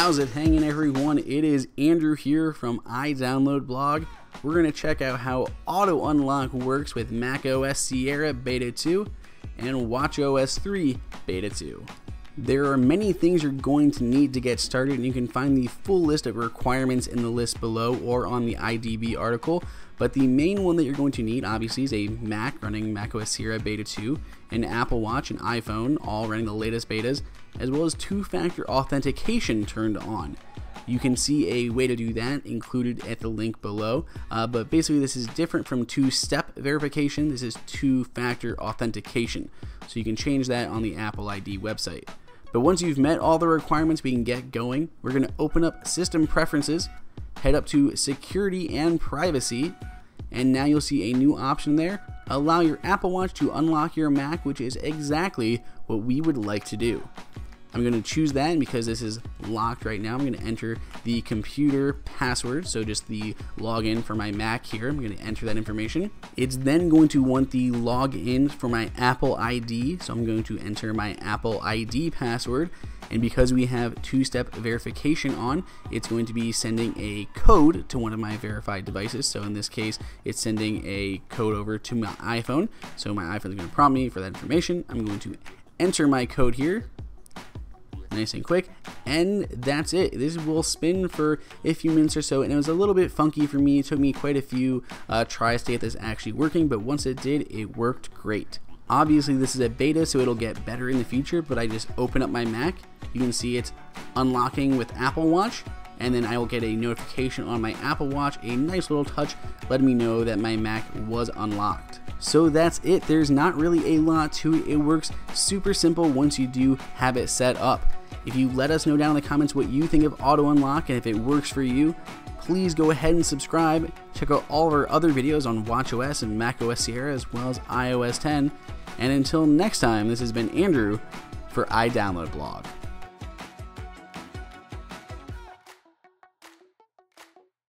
How's it hanging, everyone? It is Andrew here from iDownloadBlog. We're going to check out how auto unlock works with macOS Sierra Beta 2 and watchOS 3 Beta 2. There are many things you're going to need to get started, and you can find the full list of requirements in the list below or on the IDB article, but the main one that you're going to need obviously is a Mac running macOS Sierra Beta 2, an Apple Watch, an iPhone, all running the latest betas, as well as two-factor authentication turned on. You can see a way to do that included at the link below, but basically this is different from two-step verification. This is two-factor authentication, so you can change that on the Apple ID website. But once you've met all the requirements, we can get going. We're going to open up System Preferences, head up to Security and Privacy, and now you'll see a new option there. Allow your Apple Watch to unlock your Mac, which is exactly what we would like to do. I'm going to choose that, and because this is locked right now, I'm going to enter the computer password, so just the login for my Mac here. I'm going to enter that information. It's then going to want the login for my Apple ID, so I'm going to enter my Apple ID password, and because we have two-step verification on, it's going to be sending a code to one of my verified devices. So in this case, it's sending a code over to my iPhone, so my iPhone is going to prompt me for that information. I'm going to enter my code here. Nice and quick, and that's it. This will spin for a few minutes or so, and it was a little bit funky for me. It took me quite a few tries to get this actually working, but once it did, it worked great. Obviously this is a beta, so it'll get better in the future, but I just open up my Mac. You can see it's unlocking with Apple Watch, and then I will get a notification on my Apple Watch, a nice little touch letting me know that my Mac was unlocked. So that's it. There's not really a lot to it. It works super simple once you do have it set up. If you let us know down in the comments what you think of auto unlock and if it works for you, please go ahead and subscribe. Check out all of our other videos on watchOS and macOS Sierra as well as iOS 10. And until next time, this has been Andrew for iDownloadBlog.